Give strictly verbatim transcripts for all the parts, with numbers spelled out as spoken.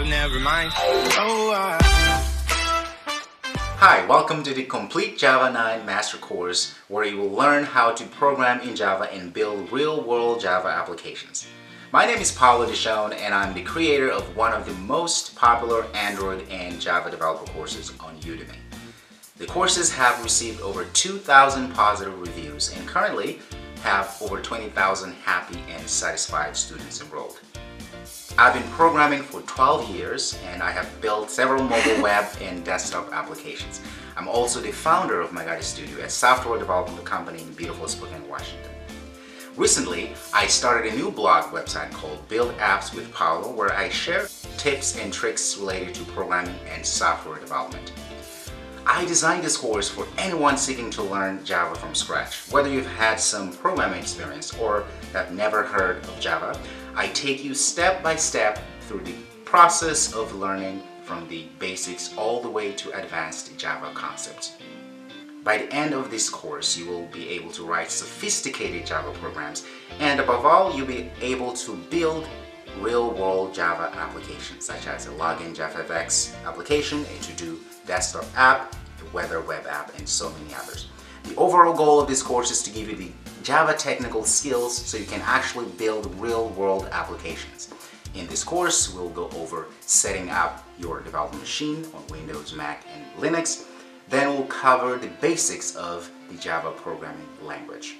oh, never mind. Oh, I... Hi, welcome to the Complete Java nine Master Course, where you will learn how to program in Java and build real-world Java applications. My name is Paulo Deschon, and I'm the creator of one of the most popular Android and Java developer courses on Udemy. The courses have received over two thousand positive reviews and currently have over twenty thousand happy and satisfied students enrolled. I've been programming for twelve years and I have built several mobile web and desktop applications. I'm also the founder of MyGaudi Studio, a software development company in beautiful Spokane, Washington. Recently, I started a new blog website called Build Apps with Paulo, where I share tips and tricks related to programming and software development. I designed this course for anyone seeking to learn Java from scratch. Whether you've had some programming experience or have never heard of Java, I take you step by step through the process of learning from the basics all the way to advanced Java concepts. By the end of this course, you will be able to write sophisticated Java programs, and above all, you'll be able to build real-world Java applications, such as a login JavaFX application, a to-do desktop app, a weather web app, and so many others. The overall goal of this course is to give you the Java technical skills so you can actually build real-world applications. In this course, we'll go over setting up your development machine on Windows, Mac, and Linux. Then we'll cover the basics of the Java programming language.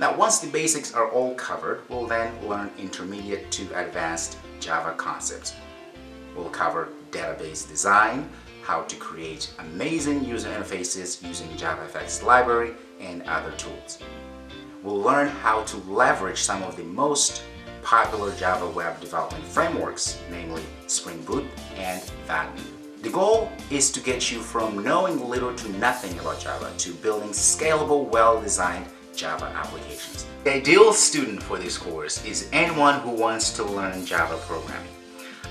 Now, once the basics are all covered, we'll then learn intermediate to advanced Java concepts. We'll cover database design, how to create amazing user interfaces using JavaFX library and other tools. We'll learn how to leverage some of the most popular Java web development frameworks, namely Spring Boot and Vaadin. The goal is to get you from knowing little to nothing about Java to building scalable, well-designed Java applications. The ideal student for this course is anyone who wants to learn Java programming.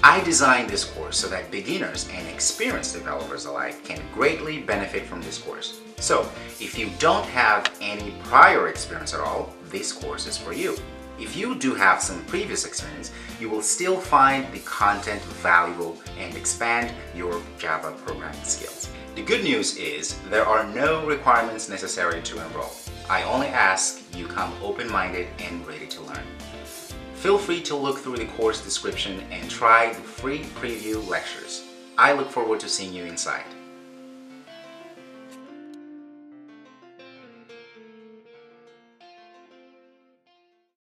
I designed this course so that beginners and experienced developers alike can greatly benefit from this course. So, if you don't have any prior experience at all, this course is for you. If you do have some previous experience, you will still find the content valuable and expand your Java programming skills. The good news is there are no requirements necessary to enroll. I only ask you come open-minded and ready to learn. Feel free to look through the course description and try the free preview lectures. I look forward to seeing you inside.